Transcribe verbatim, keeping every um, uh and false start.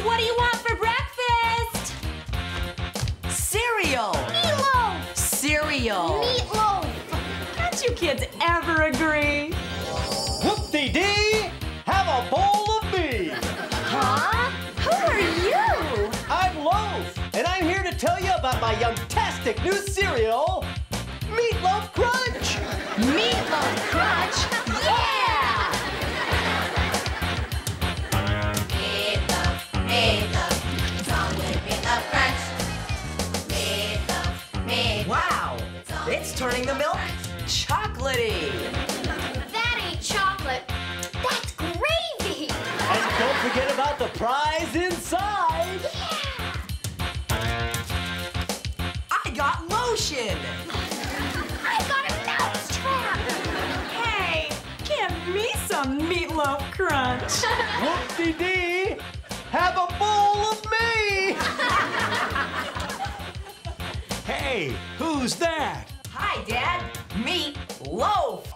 breakfast! What do you want for breakfast? Cereal! Meatloaf! Cereal! Meatloaf! Can't you kids ever agree? Whoop-dee-dee! Have a bowl of me! Huh? Who are you? I'm Loaf, and I'm here to tell you about my yumtastic new cereal, Meatloaf Crunch! Meatloaf Crunch? Yeah! It's turning the milk chocolatey. That ain't chocolate. That's gravy. And don't forget about the prize inside. Yeah. I got lotion. I got a mouse trap. Hey, give me some Meatloaf Crunch. Whoop-dee-dee, have a bowl of me. Hey, who's that? Hi, Dad. Meatloaf.